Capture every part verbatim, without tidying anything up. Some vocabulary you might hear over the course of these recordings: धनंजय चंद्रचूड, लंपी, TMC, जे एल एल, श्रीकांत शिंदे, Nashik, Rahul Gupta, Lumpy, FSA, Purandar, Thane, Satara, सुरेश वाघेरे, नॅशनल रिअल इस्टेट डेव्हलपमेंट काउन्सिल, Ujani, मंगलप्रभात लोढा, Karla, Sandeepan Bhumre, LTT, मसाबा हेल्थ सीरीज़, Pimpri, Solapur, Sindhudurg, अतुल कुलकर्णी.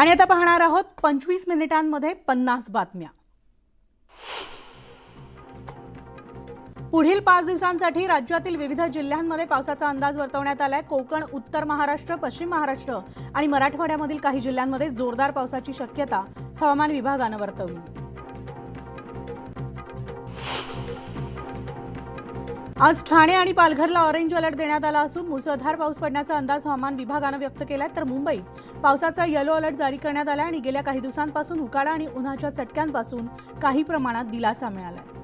आणि आता पाहणार आहोत पंचवीस मिनिटांमध्ये पन्नास बातम्या। पुढील पाच दिवसांसाठी राज्यातील विविध जिल्ह्यांमध्ये पावसाचा अंदाज वर्तवण्यात आलाय। कोकण, उत्तर महाराष्ट्र, पश्चिम महाराष्ट्र आणि मराठवाड्यामधील काही जिल्ह्यांमध्ये जोरदार पावसाची शक्यता हवामान विभागाने वर्तवली। आज ठाणे आणि पालघरला ऑरेंज अलर्ट देण्यात आला असून मुसळधार पाऊस पडण्याचा अंदाज हवामान विभागाने व्यक्त केलाय। तर मुंबईत पावसाचा येलो अलर्ट जारी करण्यात आला आणि गेल्या काही दिवसांपासून उकाडा आणि उन्हाच्या चटक्यांपासून काही प्रमाणात दिलासा मिळालाय।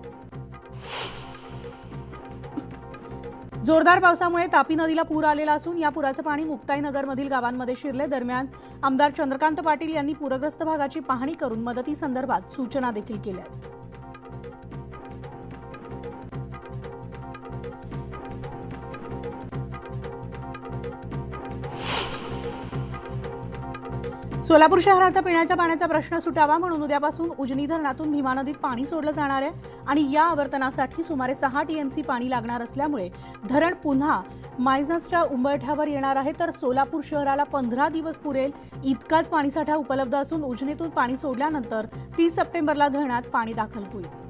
जोरदार पावसामुळे तापी नदीला पूर आलेला असून या पुराचं पाणी मुक्ताईनगरमधील गावांमध्ये शिरले। दरम्यान आमदार चंद्रकांत पाटील यांनी पूरग्रस्त भागाची पाहणी करून मदतीसंदर्भात सूचना देखील केल्या। सोलापूर शहराचा पिण्याच्या पाण्याचा प्रश्न सुटावा म्हणून उद्यापासून उजनी धरणातून भीमा नदीत पाणी सोडलं जाणार आहे आणि या आवर्तनासाठी सुमारे सहा टीएमसी पाणी लागणार असल्यामुळे धरण पुन्हा मायनसच्या उंबरठ्यावर येणार आहे। तर सोलापूर शहराला पंधरा दिवस पुरेल इतकाच पाणीसाठा उपलब्ध असून उजनीतून पाणी सोडल्यानंतर तीस सप्टेंबरला धरणात पाणी दाखल होईल।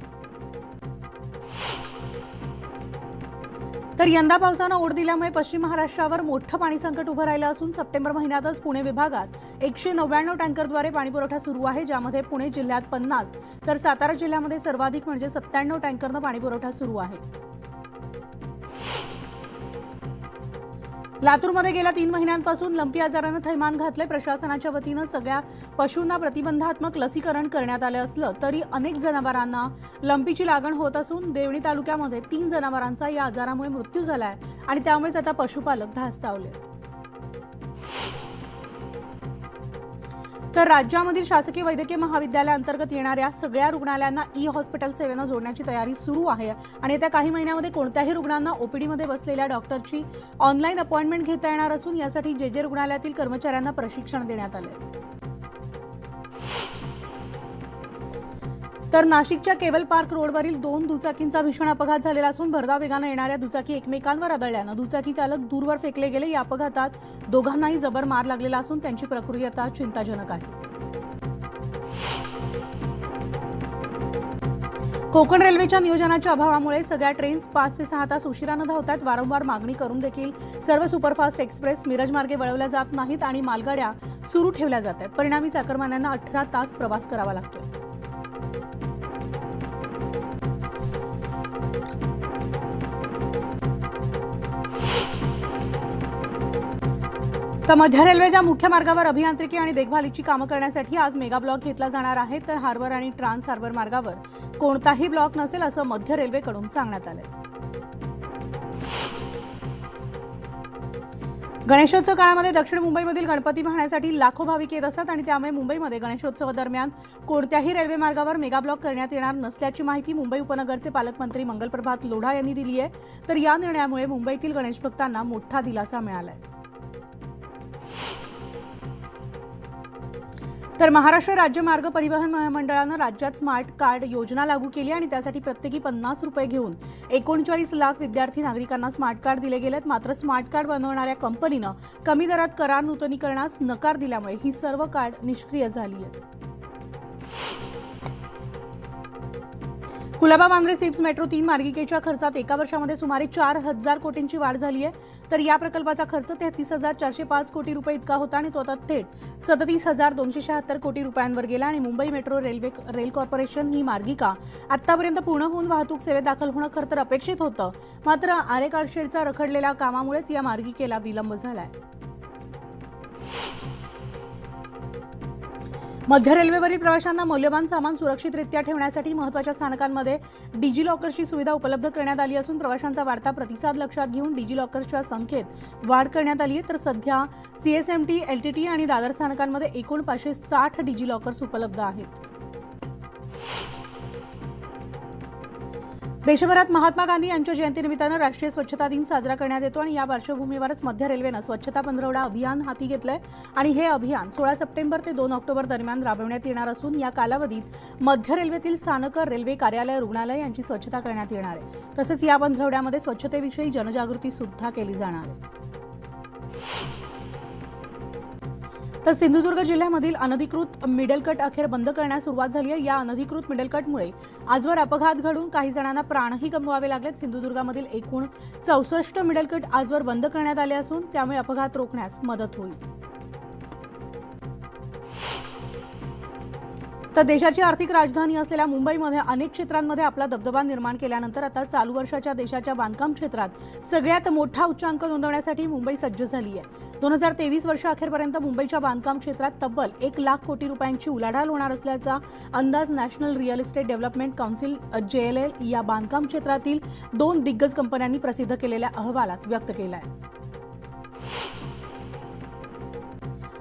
तर यंदा पावसाने ओढ दिल्यामुळे पश्चिम महाराष्ट्रावर मोठं पाणी संकट उभं राहिलं असून सप्टेंबर महिन्यातच पुणे विभागात एकशे नव्याण्णव टँकरद्वारे पाणीपुरवठा सुरू आहे, ज्यामध्ये पुणे जिल्ह्यात पन्नास तर सातारा जिल्ह्यामध्ये सर्वाधिक म्हणजे सत्त्याण्णव टँकरनं पाणीपुरवठा सुरू आहे। लातूरमध्ये गेल्या तीन महिन्यांपासून लंपी आजारानं थैमान घातले। प्रशासनाच्या वतीनं सगळ्या पशूंना प्रतिबंधात्मक लसीकरण करण्यात आलं असलं तरी अनेक जनावरांना लंपीची लागण होत असून देवणी तालुक्यामध्ये तीन जनावरांचा या आजारामुळे मृत्यू झालाय आणि त्यामुळेच आता पशुपालक धास्तावले। तर राज्यामधील शासकीय वैद्यकीय महाविद्यालयांतर्गत येणाऱ्या सगळ्या रुग्णालयांना ई हॉस्पिटल सेवेनं जोडण्याची तयारी सुरू आहे आणि येत्या काही महिन्यामध्ये कोणत्याही रुग्णांना ओपीडीमध्ये बसलेल्या डॉक्टरची ऑनलाईन अपॉइंटमेंट घेता येणार असून यासाठी जे जे रुग्णालयातील कर्मचाऱ्यांना प्रशिक्षण देण्यात आलं। तर नाशिकच्या केवल पार्क रोडवरील दोन दुचाकींचा भीषण अपघात झालेला असून भरधाव वेगानं येणाऱ्या दुचाकी एकमेकांवर आदळल्यानं दुचाकी चालक दूरवर फेकले गेले। या अपघातात दोघांनाही जबर मार लागलेला असून त्यांची प्रकृती आता चिंताजनक आहे। कोकण रेल्वेच्या नियोजनाच्या अभावामुळे सगळ्या ट्रेन्स पाच ते सहा तास उशिरानं धावतात। वारंवार मागणी करून देखील सर्व सुपरफास्ट एक्सप्रेस मिरजमार्गे वळवल्या जात नाहीत आणि मालगाड्या सुरू ठेवल्या जातात। परिणामी चाकरमान्यांना अठरा तास प्रवास करावा लागतो। तर मध्य रेल्वेच्या मुख्य मार्गावर अभियांत्रिकी आणि देखभालीची कामं करण्यासाठी आज मेगा ब्लॉक घेतला जाणार आहे। तर हार्बर आणि ट्रान्स हार्बर मार्गावर कोणताही ब्लॉक नसेल असं मध्य रेल्वेकडून सांगण्यात आलंय। गणेशोत्सव काळामध्ये दक्षिण मुंबईमधील गणपती पाहण्यासाठी लाखो भाविक येत असतात आणि त्यामुळे मुंबईमध्ये गणेशोत्सवादरम्यान कोणत्याही रेल्वे मार्गावर मेगा ब्लॉक करण्यात येणार नसल्याची माहिती मुंबई उपनगरचे पालकमंत्री मंगलप्रभात लोढा यांनी दिली आहे। तर या निर्णयामुळे मुंबईतील गणेश भक्तांना मोठा दिलासा मिळालाय। तर महाराष्ट्र राज्य मार्ग परिवहन महामंडळानं राज्यात स्मार्ट कार्ड योजना लागू केली आणि त्यासाठी प्रत्येकी पन्नास रुपये घेऊन एकोणचाळीस लाख विद्यार्थी नागरिकांना स्मार्ट कार्ड दिले गेलेत। मात्र स्मार्ट कार्ड बनवणाऱ्या कंपनीनं कमी दरात करार नूतनीकरणास नकार दिल्यामुळे ही सर्व कार्ड निष्क्रिय झाली आहेत। कुलाबा वांद्रे सीप्स मेट्रो तीन मार्गिकेच्या खर्चात एका वर्षामध्ये सुमारे चार हजार कोटींची वाढ झाली आहे। तर या प्रकल्पाचा खर्च तेहतीस हजार चारशे पाच कोटी रुपये इतका होता आणि तो आता थेट सदतीस हजार दोनशे शहात्तर कोटी रुपयांवर गेला आणि Mumbai metro railway rail corporation ही मार्गिका आतापर्यंत पूर्ण होऊन वाहतूक सेवेत दाखल होणं खरं तर अपेक्षित होतं। मात्र आरे कारशेडचा रखडलेल्या कामामुळेच या मार्गिकेला विलंब झालाय। मध्य रेल्वेवरील प्रवाशांना मौल्यवान सामान सुरक्षितरित्या ठेवण्यासाठी महत्त्वाच्या स्थानकांमध्ये डिजिलॉकरची सुविधा उपलब्ध करण्यात आली असून प्रवाशांचा वाढता प्रतिसाद लक्षात घेऊन डिजिलॉकरच्या संख्येत वाढ करण्यात आली आहे। तर सध्या सीएसएमटी, एलटीटी आणि दादर स्थानकांमध्ये एकूण पाचशे साठ डिजिलॉकर्स उपलब्ध आहेत। देशभरात महात्मा गांधी यांच्या जयंतीनिमित्तानं राष्ट्रीय स्वच्छता दिन साजरा करण्यात येतो आणि या पार्श्वभूमीवरच मध्य रेल्वेनं स्वच्छता पंधरवडा अभियान हाती घेतलंय आणि हे अभियान सोळा सप्टेंबर ते दोन ऑक्टोबर दरम्यान राबवण्यात येणार असून या कालावधीत मध्य रेल्वेतील स्थानकं, रेल्वे कार्यालय, रुग्णालय यांची स्वच्छता करण्यात येणार आहे। तसंच या पंधरवड्यामध्ये स्वच्छतेविषयी जनजागृती सुद्धा केली जाणार आहे। तर सिंधुदुर्ग जिल्ह्यामधील अनधिकृत मिडल कट अखेर बंद करण्यास सुरुवात झाली आहे। या अनधिकृत मिडल कटमुळे आजवर अपघात घडून काही जणांना प्राणही गमवावे लागलेत। सिंधुदुर्गामधील एकूण चौसष्ट मिडल कट आजवर बंद करण्यात आले असून त्यामुळे अपघात रोखण्यास मदत होईल। तर देशाची आर्थिक राजधानी असलेल्या मुंबईमध्ये अनेक क्षेत्रांमध्ये आपला दबदबा निर्माण केल्यानंतर आता चालू वर्षाच्या देशाच्या बांधकाम क्षेत्रात सगळ्यात मोठा उच्चांक नोंदवण्यासाठी मुंबई सज्ज झाली आहे। दोन हजार तेवीस वर्ष अखेरपर्यंत मुंबईच्या बांधकाम क्षेत्रात तब्बल एक लाख कोटी रुपयांची उलाढाल होणार असल्याचा अंदाज नॅशनल रिअल इस्टेट डेव्हलपमेंट काउन्सिल जे एल एल या बांधकाम क्षेत्रातील दोन दिग्गज कंपन्यांनी प्रसिद्ध केलेल्या अहवालात व्यक्त केला आहे।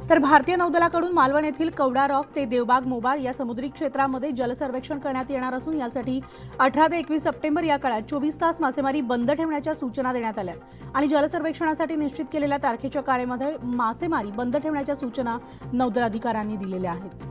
तर भारतीय नौदलाकडून मालवण येथील कवडा रॉक ते देवबाग मोबार या समुद्री क्षेत्रामध्ये जलसर्वेक्षण करण्यात येणार असून यासाठी अठरा ते एकवीस सप्टेंबर या काळात चोवीस तास मासेमारी बंद ठेवण्याच्या सूचना देण्यात आल्या आणि जलसर्वेक्षणासाठी निश्चित केलेल्या तारखेच्या काळामध्ये मासेमारी बंद ठेवण्याच्या सूचना नौदल अधिकाऱ्यांनी दिलेल्या आहेत।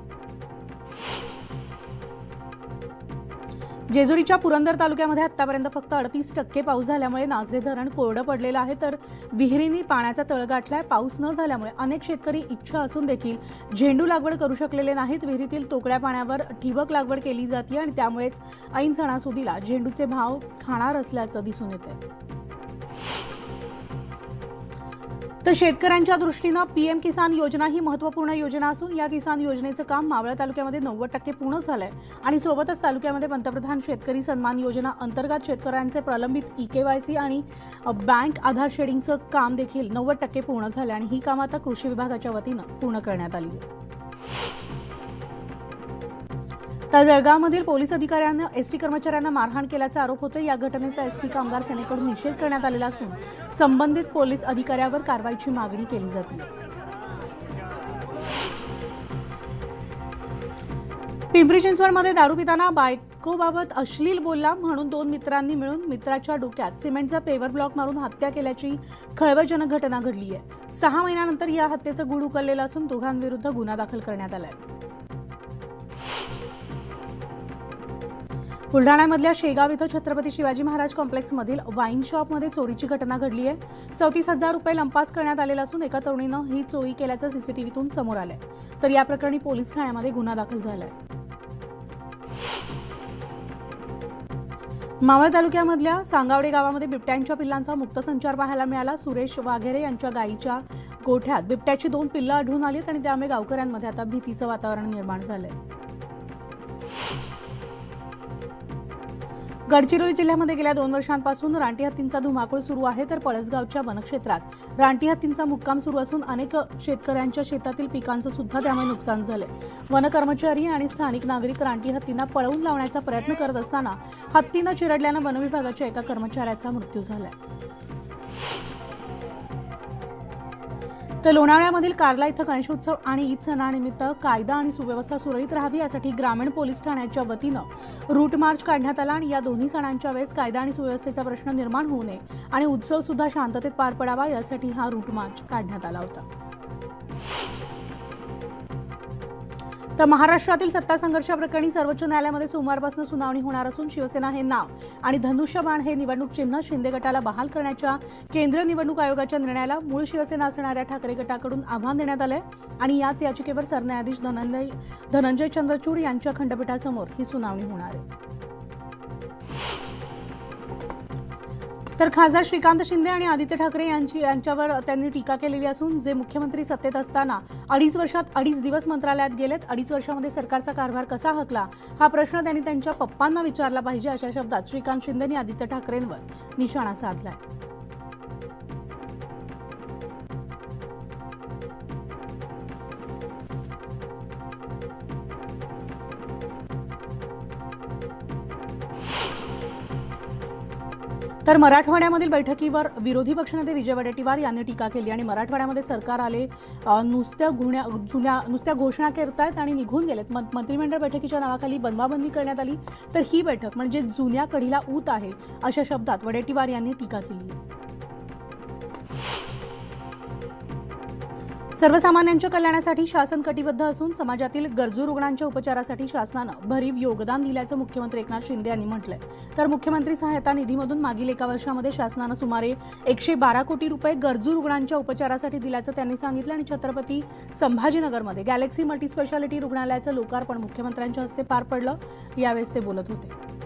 जेजुरीच्या पुरंदर तालुक्यामध्ये आतापर्यंत फक्त अडतीस टक्के पाऊस झाल्यामुळे नाझरे धरण कोरडं पडलेलं आहे। तर विहिरींनी पाण्याचा तळ गाठलाय। पाऊस न झाल्यामुळे अनेक शेतकरी इच्छा असून देखील झेंडू लागवड करू शकलेले नाहीत। विहिरीतील तोकड्या पाण्यावर ठिबक लागवड केली जाते आणि त्यामुळेच ऐन सणासुदीला झेंडूचे भाव खाणार असल्याचं दिसून येतंय। तर शेतकऱ्यांच्या दृष्टीनं पीएम किसान योजना ही महत्त्वपूर्ण योजना असून या किसान योजनेचं काम मावळ तालुक्यामध्ये नव्वद टक्के पूर्ण झालंय आणि सोबतच तालुक्यामध्ये पंतप्रधान शेतकरी सन्मान योजना अंतर्गत शेतकऱ्यांचे प्रलंबित ई के वाय सी आणि बँक आधार शेडिंगचं काम देखील नव्वद टक्के पूर्ण झालं आणि ही कामं आता कृषी विभागाच्या वतीनं पूर्ण करण्यात आली आहेत। तर जळगावमधील पोलीस अधिकाऱ्यांना एसटी कर्मचाऱ्यांना मारहाण केल्याचा आरोप होतो। या घटनेचा एसटी कामगार सेनेकडून निषेध करण्यात आलेला असून संबंधित पोलीस अधिकाऱ्यावर कारवाईची मागणी केली जाते। पिंपरी चिंचवडमध्ये दारू पिताना बायकोबाबत अश्लील बोलला म्हणून दोन मित्रांनी मिळून मित्राच्या डोक्यात सिमेंटचा पेवर ब्लॉक मारून हत्या केल्याची खळबळजनक घटना घडली आहे। सहा महिन्यानंतर या हत्येचं गुढ उकललेलं असून दोघांविरुद्ध गुन्हा दाखल करण्यात आला आहे। बुलढाण्यामधल्या शेगाव इथं छत्रपती शिवाजी महाराज कॉम्प्लेक्समधील वाईन शॉपमध्ये चोरीची घटना घडली आहे। चौतीस हजार रुपये लंपास करण्यात आलेला असून एका तरुणीनं ही चोरी केल्याचं सीसीटीव्हीतून समोर आलंय। तर या प्रकरणी पोलीस ठाण्यामध्ये गुन्हा दाखल झालाय। मावळ तालुक्यामधल्या सांगावडे गावामध्ये बिबट्यांच्या पिल्लांचा मुक्त संचार पाहायला मिळाला। सुरेश वाघेरे यांच्या गायीच्या गोठ्यात बिबट्याची दोन पिल्लं आढळून आलीत आणि त्यामुळे गावकऱ्यांमध्ये आता भीतीचं वातावरण निर्माण झालंय। गडचिरोली जिल्ह्यामध्ये गेल्या दोन वर्षांपासून रानटी हत्तींचा धुमाकूळ सुरू आहे। तर पळसगावच्या वनक्षेत्रात रानटी हत्तींचा मुक्काम सुरू असून अनेक शेतकऱ्यांच्या शेतातील पिकांचं सुद्धा त्यामुळे नुकसान झालंय। वनकर्मचारी आणि स्थानिक नागरिक रानटी हत्तींना पळवून लावण्याचा प्रयत्न करत असताना हत्तीनं चिरडल्यानं वनविभागाच्या एका कर्मचाऱ्याचा मृत्यू झालाय। तर लोणावळ्यामधील कार्ला इथं गणेशोत्सव आणि ईद सणानिमित्त कायदा आणि सुव्यवस्था सुरळीत राहावी यासाठी ग्रामीण पोलीस ठाण्याच्या वतीनं रूट मार्च काढण्यात आला आणि या दोन्ही सणांच्या वेळेस कायदा आणि सुव्यवस्थेचा प्रश्न निर्माण होऊ नये आणि उत्सव सुद्धा शांततेत पार पडावा यासाठी हा रूट मार्च काढण्यात आला होता। तर महाराष्ट्रातील सत्ता संघर्षाप्रकरणी सर्वोच्च न्यायालयामध्ये सोमवारपासून सुनावणी होणार असून शिवसेना हे नाव आणि धनुष्यबाण हे निवडणूक चिन्ह शिंदे गटाला बहाल करण्याच्या केंद्रीय निवडणूक आयोगाच्या निर्णयाला मूळ शिवसेना असणाऱ्या ठाकरे गटाकडून आव्हान देण्यात आलं आहे आणि याच याचिकेवर सरन्यायाधीश धनंजय धनंजय चंद्रचूड यांच्या खंडपीठासमोर ही सुनावणी होणार आहे। तर खासदार श्रीकांत शिंदे आणि आदित्य ठाकरे यांची यांच्यावर त्यांनी टीका केलेली असून जे मुख्यमंत्री सत्तेत असताना अडीच वर्षात अडीच दिवस मंत्रालयात गेलेत अडीच वर्षामध्ये सरकारचा कारभार कसा हकला हा प्रश्न त्यांनी त्यांच्या पप्पांना विचारला पाहिजे अशा शब्दात श्रीकांत शिंदेंनी आदित्य ठाकरेंवर निशाणा साधला आहे। तर मराठवाड्यामधील बैठकीवर विरोधी पक्षनेते विजय वडेट्टीवार यांनी टीका केली आणि मराठवाड्यामध्ये सरकार आले नुसत्या गुण्या जुन्या नुसत्या घोषणा करतायत आणि निघून गेलेत। मंत्रिमंडळ बैठकीच्या नावाखाली बनवाबंदी करण्यात आली तर ही बैठक म्हणजे जुन्या कढीला ऊत आहे अशा शब्दात वडेट्टीवार यांनी टीका केली। सर्वसामान्यांच्या कल्याणासाठी शासन कटिबद्ध असून समाजातील गरजू रुग्णांच्या उपचारासाठी शासनानं भरीव योगदान दिल्याचं मुख्यमंत्री एकनाथ शिंदे यांनी म्हटलंय. तर मुख्यमंत्री सहायता निधीमधून मागील एका वर्षामध्ये शासनानं सुमारे एकशे बारा कोटी रुपये गरजू रुग्णांच्या उपचारासाठी दिल्याचं त्यांनी सांगितलं. आणि छत्रपती संभाजीनगरमध्ये गॅलेक्सी मल्टीस्पेशालिटी रुग्णालयाचं लोकार्पण मुख्यमंत्र्यांच्या हस्ते पार पडलं. यावेळेस ते बोलत होते.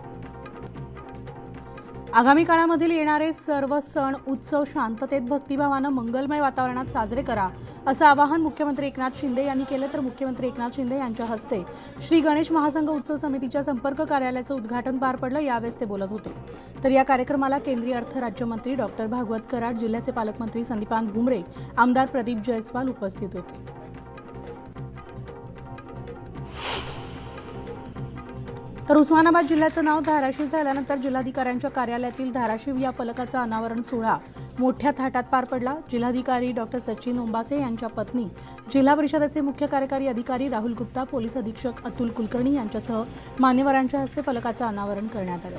आगामी काळामधील येणारे सर्व सण उत्सव शांततेत भक्तिभावानं मंगलमय वातावरणात साजरे करा असं आवाहन मुख्यमंत्री एकनाथ शिंदे यांनी केलं. तर मुख्यमंत्री एकनाथ शिंदे यांच्या हस्ते श्री गणेश महासंघ उत्सव समितीच्या संपर्क कार्यालयाचं उद्घाटन पार पडलं. यावेळेस ते बोलत होते. तर या कार्यक्रमाला केंद्रीय अर्थ राज्यमंत्री डॉक्टर भागवत कराड, जिल्ह्याचे पालकमंत्री संदीपान भुमरे, आमदार प्रदीप जयस्वाल उपस्थित होते. तर उस्मानाबाद जिल्ह्याचं नाव धाराशिव झाल्यानंतर जिल्हाधिकाऱ्यांच्या कार्यालयातील धाराशिव या फलकाचा अनावरण सोहळा मोठ्या थाटात पार पडला. जिल्हाधिकारी डॉक्टर सचिन ओंबासे यांच्या पत्नी, जिल्हा परिषदेचे मुख्य कार्यकारी अधिकारी राहुल गुप्ता, पोलीस अधीक्षक अतुल कुलकर्णी यांच्यासह मान्यवरांच्या हस्ते फलकाचं अनावरण करण्यात आलं.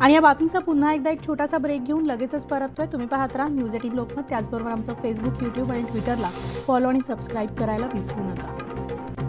आणि या बातमीचा पुन्हा एकदा एक छोटासा ब्रेक घेऊन लगेचच परततोय. तुम्ही पाहत राहा न्यूज एटीन लोकमत. त्याचबरोबर आमचं फेसबुक, यूट्यूब आणि ट्विटरला फॉलो आणि सबस्क्राईब करायला विसरू नका.